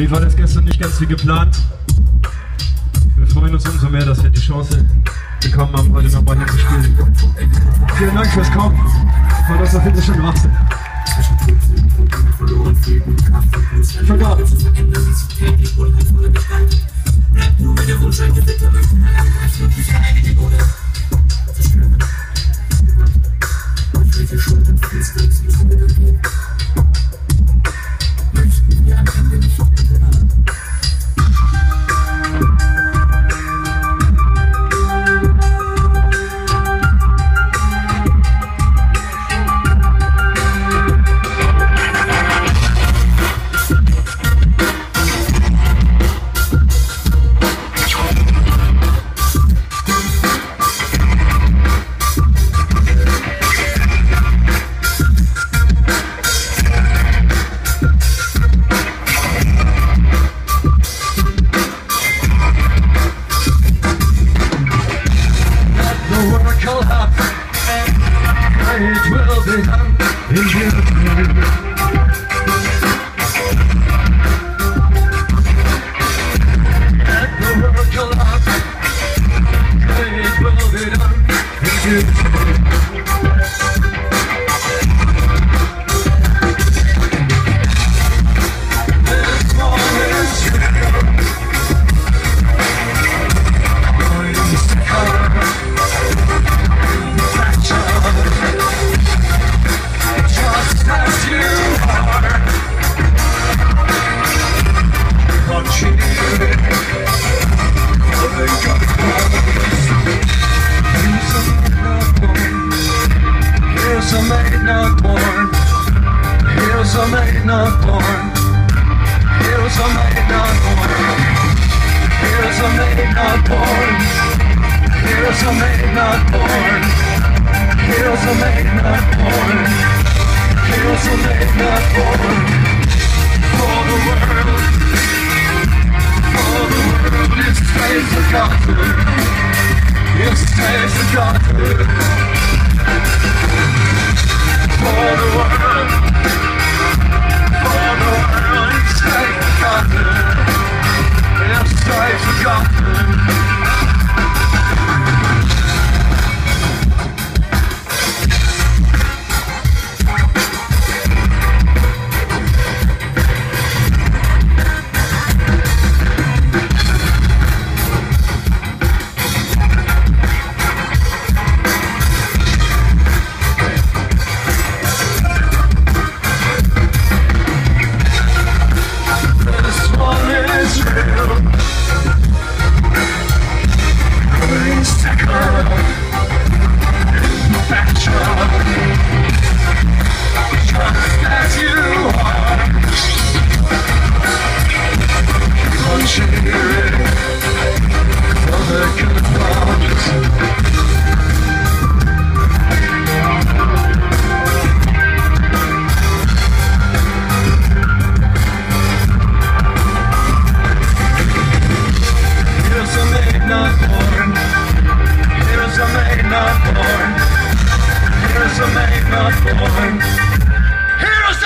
Lief alles gestern nicht ganz wie geplant. Wir freuen uns umso mehr, dass wir die Chance bekommen haben, heute nochmal hier zu spielen. Vielen Dank fürs Kommen. War das auf jeden Fall schon Wahnsinn. Here's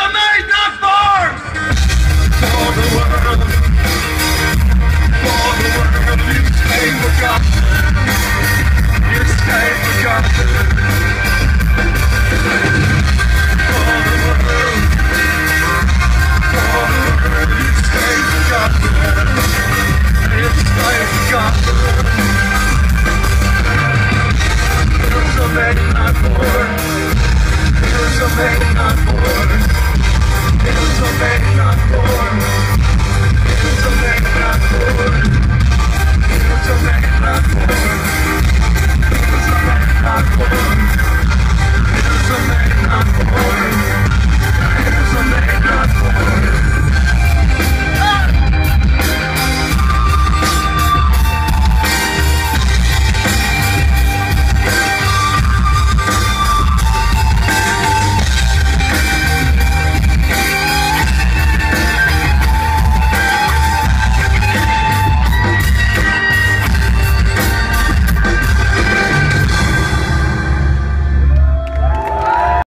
a man not born.